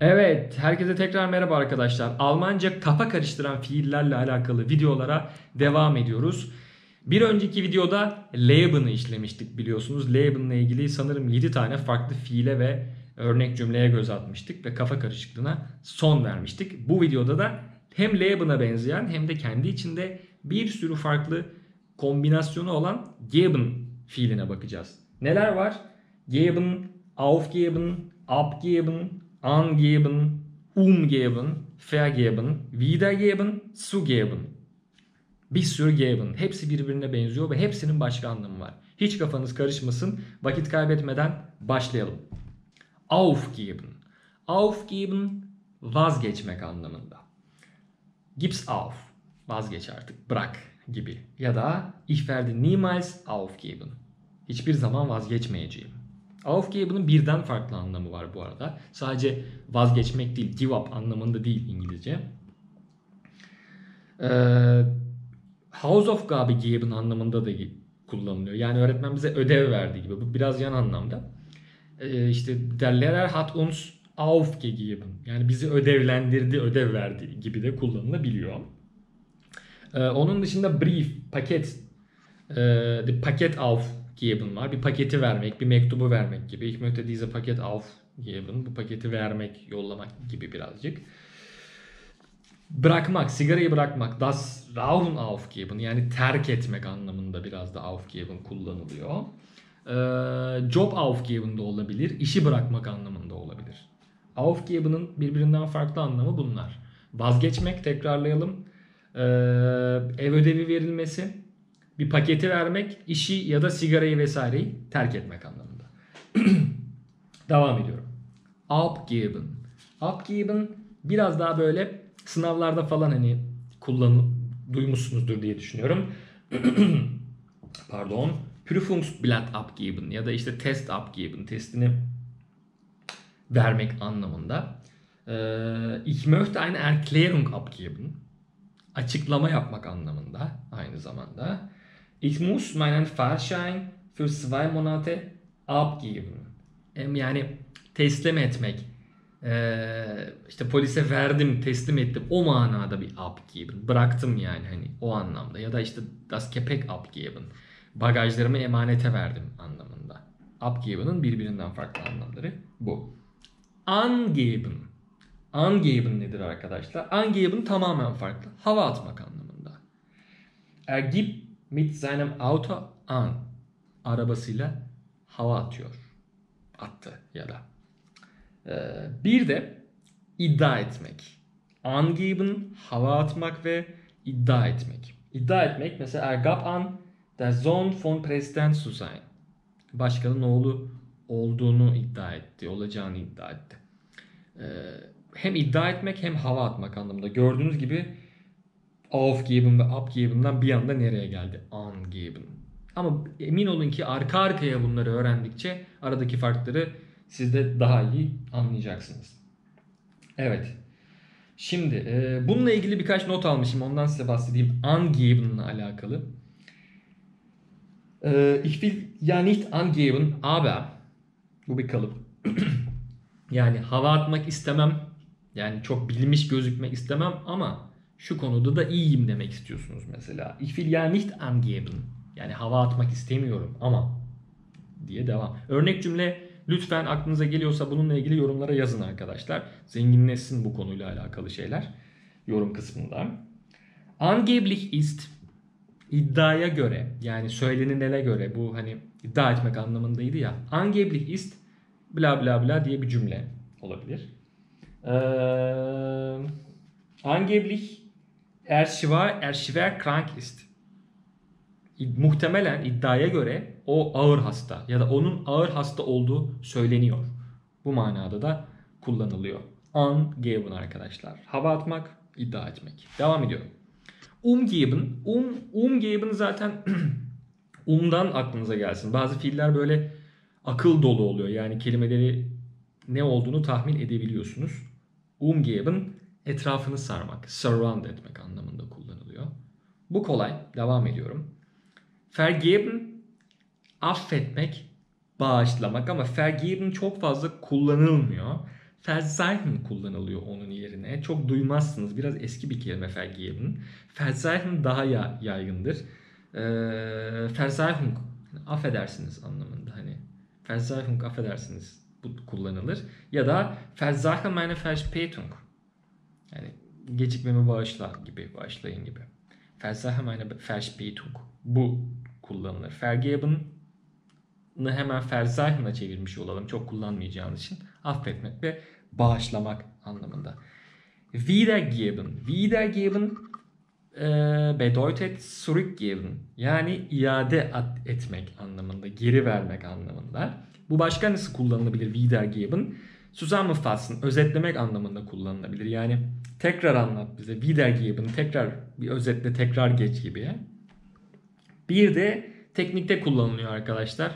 Evet, herkese tekrar merhaba arkadaşlar. Almanca kafa karıştıran fiillerle alakalı videolara devam ediyoruz. Bir önceki videoda Leben'ı işlemiştik biliyorsunuz. Leben'la ilgili sanırım 7 tane farklı fiile ve örnek cümleye göz atmıştık ve kafa karışıklığına son vermiştik. Bu videoda da hem Leben'a benzeyen hem de kendi içinde bir sürü farklı kombinasyonu olan Geben fiiline bakacağız. Neler var? Geben, aufgeben, abgeben, angeben, umgeben, vergeben, wiedergeben, zugeben. Bir sürü geben. Hepsi birbirine benziyor ve hepsinin başka anlamı var. Hiç kafanız karışmasın. Vakit kaybetmeden başlayalım. Aufgeben. Aufgeben vazgeçmek anlamında. Gib's auf. Vazgeç artık. Bırak gibi. Ya da ich werde niemals aufgeben. Hiçbir zaman vazgeçmeyeceğim. Aufgeben'ın birden farklı anlamı var bu arada. Sadece vazgeçmek değil, give up anlamında değil İngilizce. Hausaufgabe geben anlamında da kullanılıyor. Yani öğretmen bize ödev verdiği gibi. Bu biraz yan anlamda. İşte der Lehrer hat uns aufgegeben. Yani bizi ödevlendirdi, ödev verdi gibi de kullanılabiliyor. Onun dışında brief, paket, paket auf geben var. Bir paketi vermek, bir mektubu vermek gibi. Ich möchte diese Paket aufgeben. Bu paketi vermek, yollamak gibi birazcık. Bırakmak, sigarayı bırakmak. Das Rauchen aufgeben. Yani terk etmek anlamında biraz da aufgeben kullanılıyor. Job aufgeben de olabilir. İşi bırakmak anlamında olabilir. Aufgeben'ın birbirinden farklı anlamı bunlar. Vazgeçmek, tekrarlayalım. Ev ödevi verilmesi. Bir paketi vermek, işi ya da sigarayı vesaireyi terk etmek anlamında. Devam ediyorum. Abgeben. Abgeben biraz daha böyle sınavlarda falan hani duymuşsunuzdur diye düşünüyorum. Pardon. Prüfungsblatt abgeben ya da işte test abgeben, testini vermek anlamında. Ich möchte eine Erklärung abgeben. Açıklama yapmak anlamında aynı zamanda. Ich muss meinen Fahrschein für 2 Monate abgeben. Yani teslim etmek. İşte polise verdim, teslim ettim. O manada bir abgeben. Bıraktım yani hani o anlamda. Ya da işte das Gepäck abgeben. Bagajlarımı emanete verdim anlamında. Abgeben'ın birbirinden farklı anlamları bu. Angeben. Angeben nedir arkadaşlar? Angeben tamamen farklı. Hava atmak anlamında. Er gibt mit seinem Auto an. Arabasıyla hava atıyor. Attı ya da. Bir de iddia etmek. Angeben hava atmak ve iddia etmek. İddia etmek mesela er gab an der Sohn von Präsident zu sein. Başkanın oğlu olduğunu iddia etti. Olacağını iddia etti. Hem iddia etmek hem hava atmak anlamında. Gördüğünüz gibi aufgeben ve abgeben'den bir anda nereye geldi? Angeben. Ama emin olun ki arka arkaya bunları öğrendikçe aradaki farkları siz de daha iyi anlayacaksınız. Evet. Şimdi bununla ilgili birkaç not almışım. Ondan size bahsedeyim. Angeben'la alakalı. Ich will ja nicht angeben, aber bu bir kalıp. Yani hava atmak istemem. Yani çok bilmiş gözükmek istemem ama şu konuda da iyiyim demek istiyorsunuz mesela. Ich will ja nicht angeben. Yani hava atmak istemiyorum ama diye devam. Örnek cümle lütfen aklınıza geliyorsa bununla ilgili yorumlara yazın arkadaşlar. Zenginleşsin bu konuyla alakalı şeyler yorum kısmında. Angeblich ist iddiaya göre yani söylenilene göre bu hani iddia etmek anlamındaydı ya. Angeblich ist bla bla bla diye bir cümle olabilir. Angeblich er schwer krank ist. Muhtemelen iddiaya göre o ağır hasta ya da onun ağır hasta olduğu söyleniyor. Bu manada da kullanılıyor. Angeben arkadaşlar. Hava atmak, iddia etmek. Devam ediyorum. Umgeben. Umgeben zaten umdan aklınıza gelsin. Bazı fiiller böyle akıl dolu oluyor. Yani kelimeleri ne olduğunu tahmin edebiliyorsunuz. Umgeben etrafını sarmak, surround etmek anlamında kullanılıyor. Bu kolay. Devam ediyorum. Vergeben affetmek, bağışlamak ama vergeben çok fazla kullanılmıyor. Verzeihen kullanılıyor onun yerine. Çok duymazsınız. Biraz eski bir kelime Vergeben. Verzeihen daha yaygındır. Verzeihen, affedersiniz anlamında hani. Verzeihen, affedersiniz, bu kullanılır. Ya da Verzeihen meine Verspätung. Yani gecikmemi bağışla gibi, bağışlayın gibi. Verzeihen meine Verspätung. Bu kullanılır. Vergeben'ı hemen Verzeihen'a çevirmiş olalım. Çok kullanmayacağımız için. Affetmek ve bağışlamak anlamında. Wiedergeben. Wiedergeben bedeutet zurückgeben. Yani iade etmek anlamında. Geri vermek anlamında. Bu başka nasıl kullanılabilir Wiedergeben? Zusammenfassen, özetlemek anlamında kullanılabilir. Yani tekrar anlat bize. Wiedergeben, tekrar bir özetle, tekrar geç gibi. Bir de teknikte kullanılıyor arkadaşlar.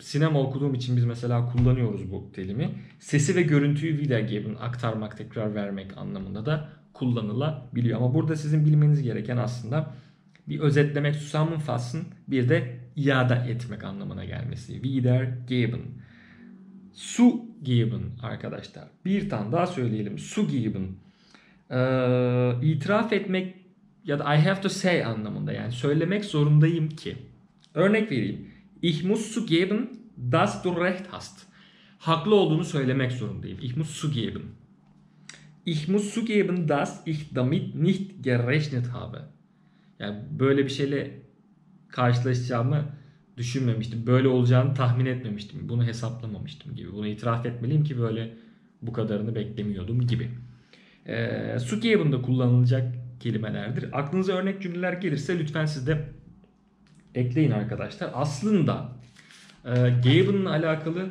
Sinema okuduğum için biz mesela kullanıyoruz bu terimi. Sesi ve görüntüyü Wiedergeben, aktarmak, tekrar vermek anlamında da kullanılabiliyor. Ama burada sizin bilmeniz gereken aslında bir özetlemek, zusammenfassen, bir de iade etmek anlamına gelmesi. Wiedergeben. Zugeben arkadaşlar. Bir tane daha söyleyelim. Zugeben. İtiraf etmek ya da I have to say anlamında. Yani söylemek zorundayım ki. Örnek vereyim. Ich muss zugeben, dass du recht hast. Haklı olduğunu söylemek zorundayım. Ich muss zugeben. Ich muss zugeben, dass ich damit nicht gerechnet habe. Yani böyle bir şeyle karşılaşacağımı düşünmemiştim. Böyle olacağını tahmin etmemiştim. Bunu hesaplamamıştım gibi. Bunu itiraf etmeliyim ki böyle bu kadarını beklemiyordum gibi. Zugeben da kullanılacak kelimelerdir. Aklınıza örnek cümleler gelirse lütfen siz de ekleyin arkadaşlar. Aslında geben'le alakalı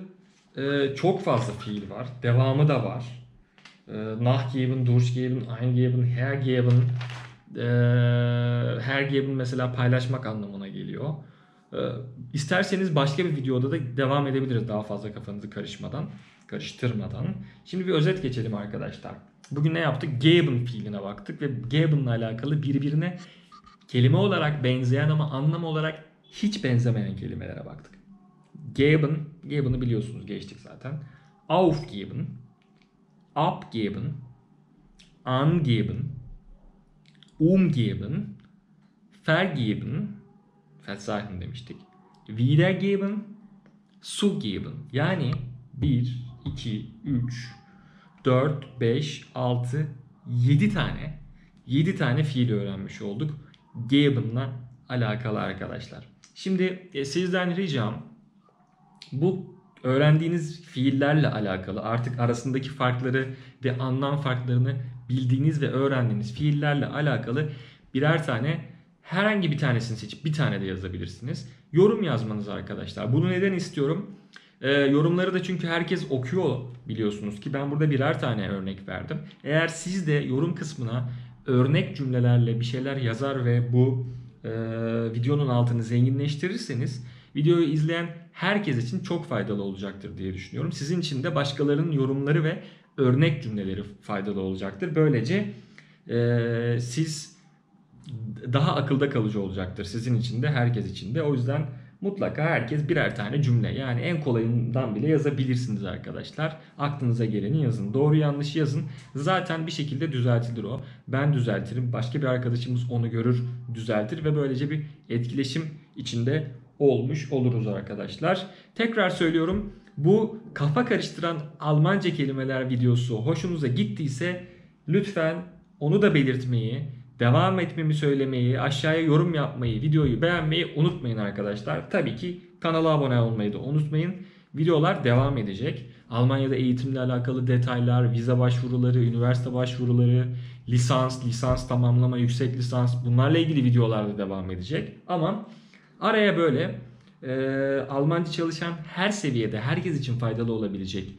çok fazla fiil var. Devamı da var. Nachgeben, durchgeben, eingeben, hergeben. Hergeben mesela paylaşmak anlamına geliyor. İsterseniz başka bir videoda da devam edebiliriz daha fazla kafanızı karıştırmadan. Şimdi bir özet geçelim arkadaşlar. Bugün ne yaptık? Geben fiiline baktık ve geben'le alakalı birbirine kelime olarak benzeyen ama anlam olarak hiç benzemeyen kelimelere baktık. Geben, geben'ı biliyorsunuz, geçtik zaten. Aufgeben, abgeben, angeben, umgeben, vergeben, verzeihen demiştik. Wiedergeben, zugeben. Yani 1, 2, 3, 4, 5, 6, 7 tane fiil öğrenmiş olduk. Geben'la alakalı arkadaşlar. Şimdi sizden ricam, bu öğrendiğiniz fiillerle alakalı, artık arasındaki farkları ve anlam farklarını bildiğiniz ve öğrendiğiniz fiillerle alakalı birer tane, herhangi bir tanesini seçip bir tane de yazabilirsiniz. Yorum yazmanız arkadaşlar. Bunu neden istiyorum? Yorumları da çünkü herkes okuyor, biliyorsunuz ki ben burada birer tane örnek verdim. Eğer siz de yorum kısmına örnek cümlelerle bir şeyler yazar ve bu videonun altını zenginleştirirseniz videoyu izleyen herkes için çok faydalı olacaktır diye düşünüyorum. Sizin için de başkalarının yorumları ve örnek cümleleri faydalı olacaktır. Böylece siz daha akılda kalıcı olacaktır. Sizin için de herkes için de. O yüzden mutlaka herkes birer tane cümle, yani en kolayından bile yazabilirsiniz arkadaşlar. Aklınıza geleni yazın. Doğru yanlışı yazın. Zaten bir şekilde düzeltilir o. Ben düzeltirim. Başka bir arkadaşımız onu görür, düzeltir ve böylece bir etkileşim içinde olmuş oluruz arkadaşlar. Tekrar söylüyorum. Bu kafa karıştıran Almanca kelimeler videosu hoşunuza gittiyse lütfen onu da belirtmeyi, devam etmemi söylemeyi, aşağıya yorum yapmayı, videoyu beğenmeyi unutmayın arkadaşlar. Tabii ki kanala abone olmayı da unutmayın. Videolar devam edecek. Almanya'da eğitimle alakalı detaylar, vize başvuruları, üniversite başvuruları, lisans tamamlama, yüksek lisans, bunlarla ilgili videolar da devam edecek. Ama araya böyle Almanca çalışan her seviyede herkes için faydalı olabilecek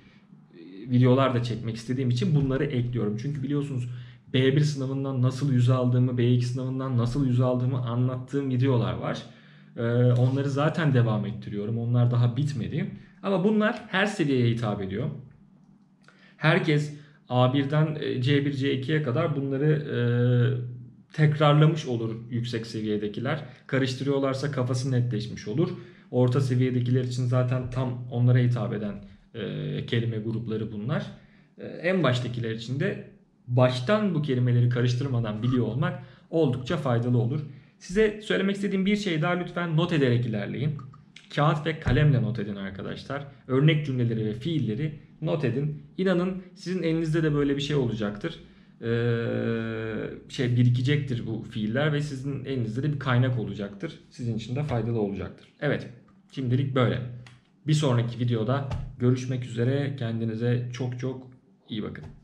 videolar da çekmek istediğim için bunları ekliyorum. Çünkü biliyorsunuz B1 sınavından nasıl yüz aldığımı, B2 sınavından nasıl yüz aldığımı anlattığım videolar var. Onları zaten devam ettiriyorum. Onlar daha bitmedi. Ama bunlar her seviyeye hitap ediyor. Herkes A1'den C1, C2'ye kadar bunları tekrarlamış olur yüksek seviyedekiler. Karıştırıyorlarsa kafası netleşmiş olur. Orta seviyedekiler için zaten tam onlara hitap eden kelime grupları bunlar. En baştakiler için de baştan bu kelimeleri karıştırmadan biliyor olmak oldukça faydalı olur. Size söylemek istediğim bir şey daha, lütfen not ederek ilerleyin. Kağıt ve kalemle not edin arkadaşlar. Örnek cümleleri ve fiilleri not edin. İnanın sizin elinizde de böyle bir şey olacaktır. Birikecektir bu fiiller ve sizin elinizde de bir kaynak olacaktır. Sizin için de faydalı olacaktır. Evet, şimdilik böyle. Bir sonraki videoda görüşmek üzere. Kendinize çok çok iyi bakın.